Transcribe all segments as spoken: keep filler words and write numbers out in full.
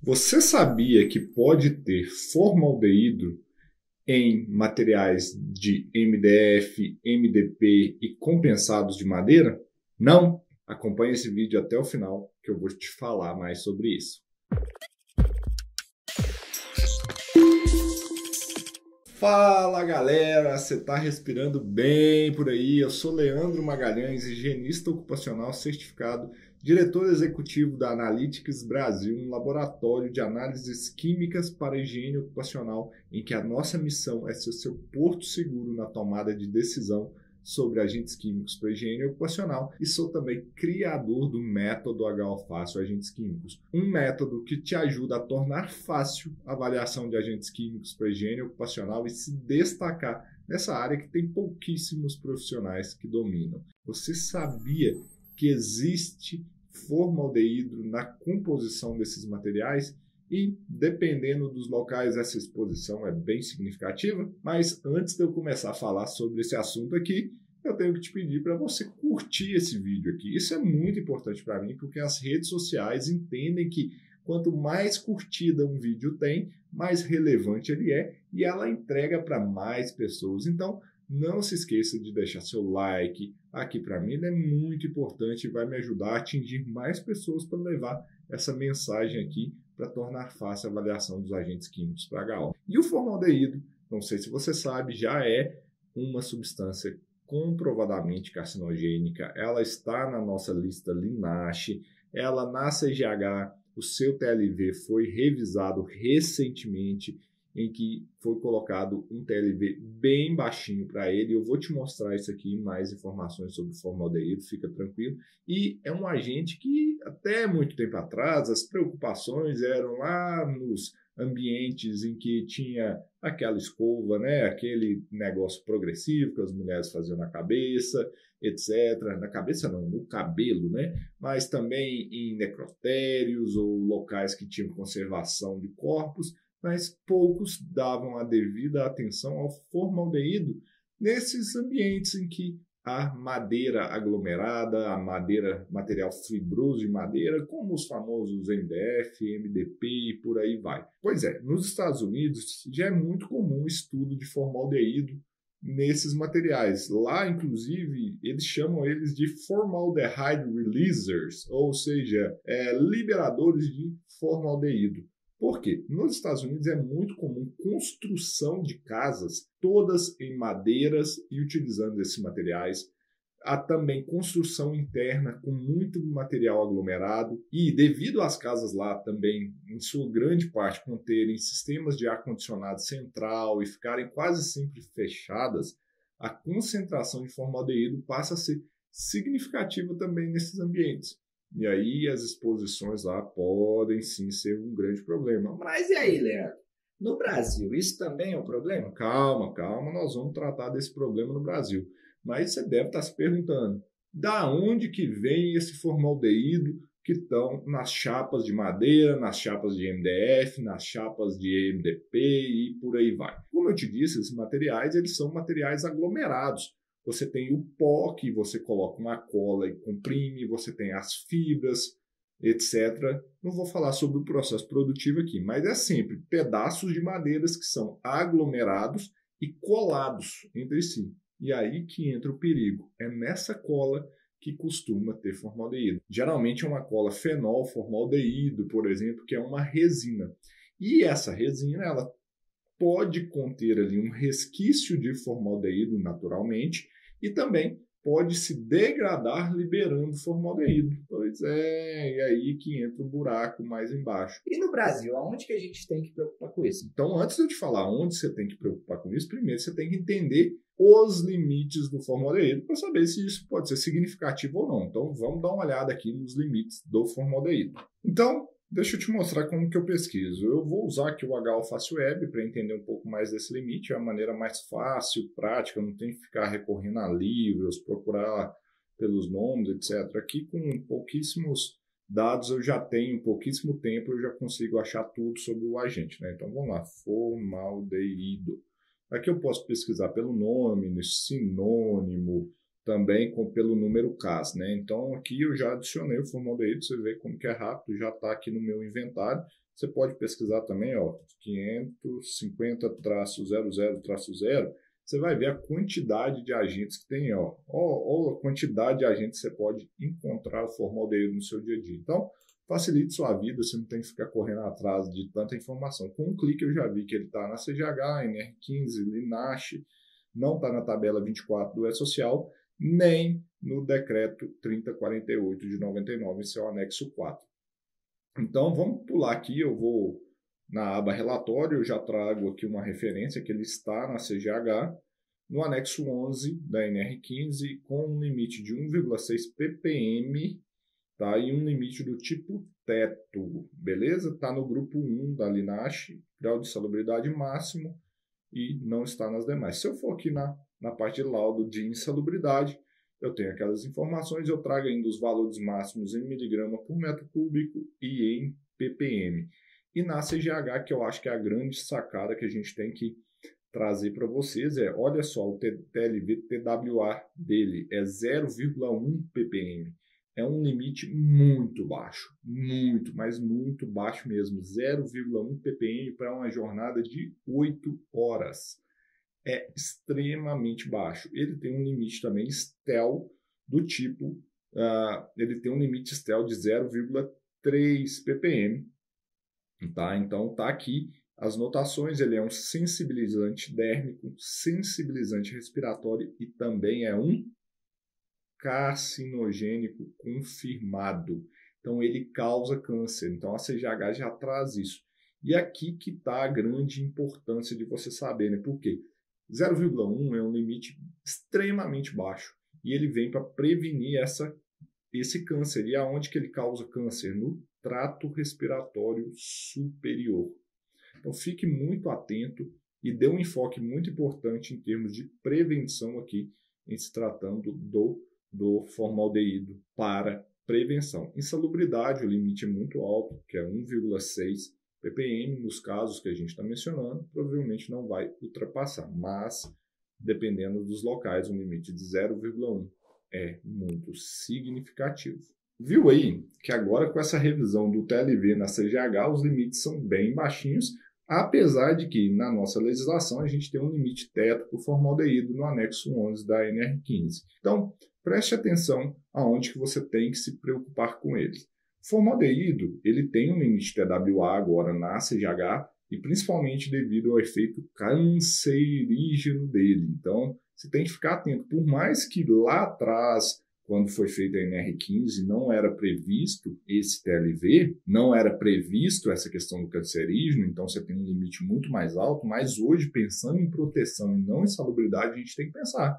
Você sabia que pode ter formaldeído em materiais de M D F, M D P e compensados de madeira? Não? Acompanhe esse vídeo até o final que eu vou te falar mais sobre isso. Fala galera, você está respirando bem por aí? Eu sou Leandro Magalhães, higienista ocupacional certificado, diretor executivo da Analytics Brasil, um laboratório de análises químicas para higiene ocupacional, em que a nossa missão é ser o seu porto seguro na tomada de decisão sobre agentes químicos para higiene ocupacional, e sou também criador do método H O Fácil Agentes Químicos, um método que te ajuda a tornar fácil a avaliação de agentes químicos para higiene ocupacional e se destacar nessa área que tem pouquíssimos profissionais que dominam. Você sabia que existe formaldeído na composição desses materiais? E, dependendo dos locais, essa exposição é bem significativa. Mas, antes de eu começar a falar sobre esse assunto aqui, eu tenho que te pedir para você curtir esse vídeo aqui. Isso é muito importante para mim, porque as redes sociais entendem que quanto mais curtida um vídeo tem, mais relevante ele é e ela entrega para mais pessoas. Então, não se esqueça de deixar seu like aqui para mim. Ele é muito importante e vai me ajudar a atingir mais pessoas para levar essa mensagem aqui, para tornar fácil a avaliação dos agentes químicos para H O. E o formaldeído, não sei se você sabe, já é uma substância comprovadamente carcinogênica. Ela está na nossa lista Linashi, ela na A C G H, o seu T L V foi revisado recentemente, em que foi colocado um T L V bem baixinho para ele. Eu vou te mostrar isso aqui, mais informações sobre o formaldeído, fica tranquilo. E é um agente que até muito tempo atrás as preocupações eram lá nos ambientes em que tinha aquela escova, né? Aquele negócio progressivo que as mulheres faziam na cabeça, etcétera. Na cabeça não, no cabelo, né? Mas também em necrotérios ou locais que tinham conservação de corpos, mas poucos davam a devida atenção ao formaldeído nesses ambientes em que a madeira aglomerada, a madeira, material fibroso de madeira, como os famosos M D F, M D P e por aí vai. Pois é, nos Estados Unidos já é muito comum o estudo de formaldeído nesses materiais. Lá, inclusive, eles chamam eles de formaldehyde releasers, ou seja, é, liberadores de formaldeído. Por quê? Nos Estados Unidos é muito comum construção de casas, todas em madeiras e utilizando esses materiais. Há também construção interna com muito material aglomerado e, devido às casas lá também, em sua grande parte, conterem sistemas de ar-condicionado central e ficarem quase sempre fechadas, a concentração de formaldeído passa a ser significativa também nesses ambientes. E aí as exposições lá podem sim ser um grande problema. Mas e aí, Leandro? No Brasil, isso também é um problema? Calma, calma, nós vamos tratar desse problema no Brasil. Mas você deve estar se perguntando, da onde que vem esse formaldeído que estão nas chapas de madeira, nas chapas de M D F, nas chapas de M D P e por aí vai? Como eu te disse, esses materiais eles são materiais aglomerados. Você tem o pó, que você coloca uma cola e comprime, você tem as fibras, etcétera. Não vou falar sobre o processo produtivo aqui, mas é sempre pedaços de madeiras que são aglomerados e colados entre si. E aí que entra o perigo. É nessa cola que costuma ter formaldeído. Geralmente é uma cola fenol, formaldeído, por exemplo, que é uma resina. E essa resina, ela pode conter ali um resquício de formaldeído naturalmente e também pode se degradar liberando formaldeído. Pois é, e aí que entra o buraco mais embaixo. E no Brasil, aonde que a gente tem que preocupar com isso? Então, antes de eu te falar onde você tem que preocupar com isso, primeiro você tem que entender os limites do formaldeído para saber se isso pode ser significativo ou não. Então, vamos dar uma olhada aqui nos limites do formaldeído. Então, deixa eu te mostrar como que eu pesquiso. Eu vou usar aqui o H O Fácil Web para entender um pouco mais desse limite. É a maneira mais fácil, prática, não tem que ficar recorrendo a livros, procurar pelos nomes, etcétera. Aqui com pouquíssimos dados eu já tenho, pouquíssimo tempo eu já consigo achar tudo sobre o agente, né? Então vamos lá, formaldeído. Aqui eu posso pesquisar pelo nome, sinônimo, também com, pelo número C A S, né? Então aqui eu já adicionei o formaldeído, você vê como que é rápido, já está aqui no meu inventário. Você pode pesquisar também, ó, quinhentos e cinquenta traço zero zero traço zero, você vai ver a quantidade de agentes que tem, ó, ou a quantidade de agentes que você pode encontrar o formaldeído no seu dia a dia. Então, facilite sua vida, você não tem que ficar correndo atrás de tanta informação. Com um clique eu já vi que ele está na C G H, N R quinze, Linashi, não está na tabela vinte e quatro do E-Social, nem no decreto trinta quarenta e oito de noventa e nove, esse é o anexo quatro. Então, vamos pular aqui, eu vou na aba relatório, eu já trago aqui uma referência que ele está na C G H, no anexo onze da N R quinze, com um limite de um vírgula seis ppm, tá? E um limite do tipo teto, beleza? Está no grupo um da Linashi, grau de insalubridade máximo, e não está nas demais. Se eu for aqui na, na parte de laudo de insalubridade, eu tenho aquelas informações, eu trago ainda os valores máximos em miligrama por metro cúbico e em ppm. E na C G H, que eu acho que é a grande sacada que a gente tem que trazer para vocês, é, olha só, o T L V, T W A dele é zero vírgula um ppm. É um limite muito baixo, muito, mas muito baixo mesmo. zero vírgula um ppm para uma jornada de oito horas. É extremamente baixo. Ele tem um limite também S T E L do tipo, uh, ele tem um limite S T E L de zero vírgula três ppm. Tá? Então, tá aqui as notações, ele é um sensibilizante dérmico, sensibilizante respiratório e também é um carcinogênico confirmado. Então, ele causa câncer. Então, a C G H já traz isso. E aqui que está a grande importância de você saber, né? Por quê? zero vírgula um é um limite extremamente baixo e ele vem para prevenir essa, esse câncer. E aonde que ele causa câncer? No trato respiratório superior. Então fique muito atento e dê um enfoque muito importante em termos de prevenção aqui, em se tratando do, do formaldeído para prevenção. Insalubridade, o limite é muito alto, que é um vírgula seis ppm, nos casos que a gente está mencionando, provavelmente não vai ultrapassar, mas dependendo dos locais, um limite de zero vírgula um é muito significativo. Viu aí que agora com essa revisão do T L V na C G H, os limites são bem baixinhos, apesar de que na nossa legislação a gente tem um limite teto para o formaldeído no anexo onze da N R quinze. Então, preste atenção aonde que você tem que se preocupar com eles. Formaldeído, ele tem um limite T W A agora na C G H e principalmente devido ao efeito cancerígeno dele. Então, você tem que ficar atento. Por mais que lá atrás, quando foi feito a N R quinze, não era previsto esse T L V, não era previsto essa questão do cancerígeno, então você tem um limite muito mais alto, mas hoje, pensando em proteção e não em salubridade, a gente tem que pensar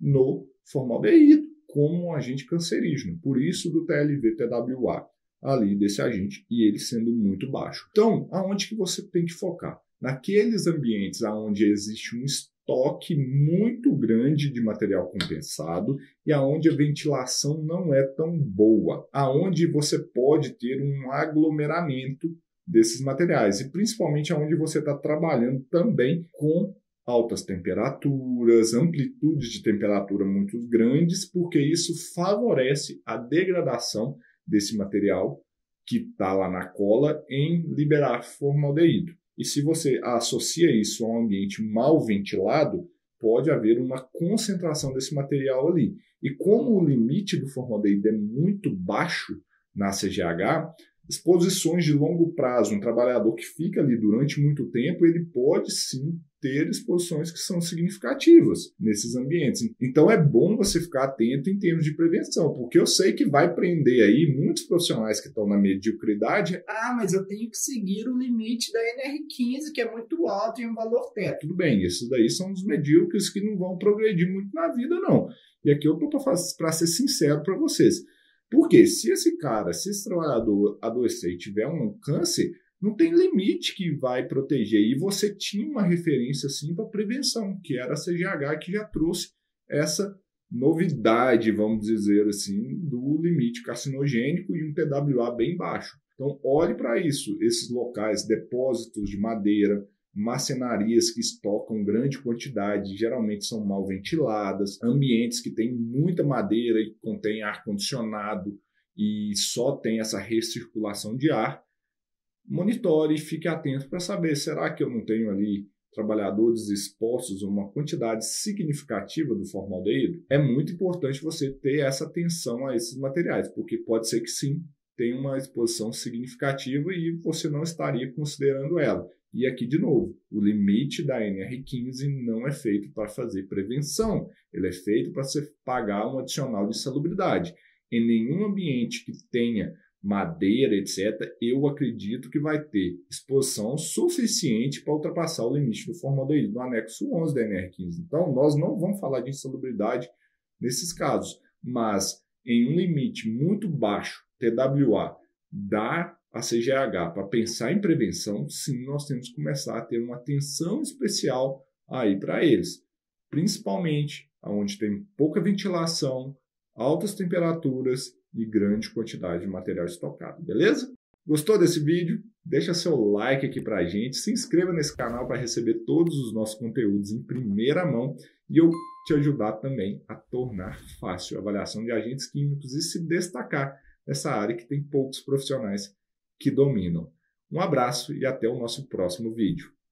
no formaldeído como um agente cancerígeno. Por isso do T L V T W A. Ali desse agente e ele sendo muito baixo. Então, aonde que você tem que focar? Naqueles ambientes aonde existe um estoque muito grande de material compensado e aonde a ventilação não é tão boa, aonde você pode ter um aglomeramento desses materiais e principalmente aonde você está trabalhando também com altas temperaturas, amplitudes de temperatura muito grandes, porque isso favorece a degradação desse material que está lá na cola em liberar formaldeído. E se você associa isso a um ambiente mal ventilado, pode haver uma concentração desse material ali. E como o limite do formaldeído é muito baixo na C G H, exposições de longo prazo, um trabalhador que fica ali durante muito tempo, ele pode sim ter exposições que são significativas nesses ambientes. Então é bom você ficar atento em termos de prevenção, porque eu sei que vai prender aí muitos profissionais que estão na mediocridade. Ah, mas eu tenho que seguir o limite da N R quinze, que é muito alto e um valor teto. Tudo bem, esses daí são os medíocres que não vão progredir muito na vida, não. E aqui eu estou para ser sincero para vocês. Porque se esse cara, se esse trabalhador adoecer e tiver um câncer, não tem limite que vai proteger. E você tinha uma referência assim para prevenção, que era a C G H, que já trouxe essa novidade, vamos dizer assim, do limite carcinogênico e um T W A bem baixo. Então, olhe para isso. Esses locais, depósitos de madeira, marcenarias que estocam grande quantidade, geralmente são mal ventiladas, ambientes que têm muita madeira e contém ar-condicionado e só tem essa recirculação de ar, monitore e fique atento para saber, será que eu não tenho ali trabalhadores expostos a uma quantidade significativa do formaldeído? É muito importante você ter essa atenção a esses materiais, porque pode ser que sim, tenha uma exposição significativa e você não estaria considerando ela. E aqui, de novo, o limite da N R quinze não é feito para fazer prevenção, ele é feito para você pagar um adicional de insalubridade. Em nenhum ambiente que tenha madeira, etcétera, eu acredito que vai ter exposição suficiente para ultrapassar o limite do formaldeído, no anexo onze da N R quinze. Então, nós não vamos falar de insalubridade nesses casos, mas em um limite muito baixo, T W A, da A C G H, para pensar em prevenção, sim, nós temos que começar a ter uma atenção especial aí para eles, principalmente onde tem pouca ventilação, altas temperaturas e grande quantidade de material estocado, beleza? Gostou desse vídeo? Deixa seu like aqui para a gente, se inscreva nesse canal para receber todos os nossos conteúdos em primeira mão e eu te ajudar também a tornar fácil a avaliação de agentes químicos e se destacar nessa área que tem poucos profissionais que dominam. Um abraço e até o nosso próximo vídeo.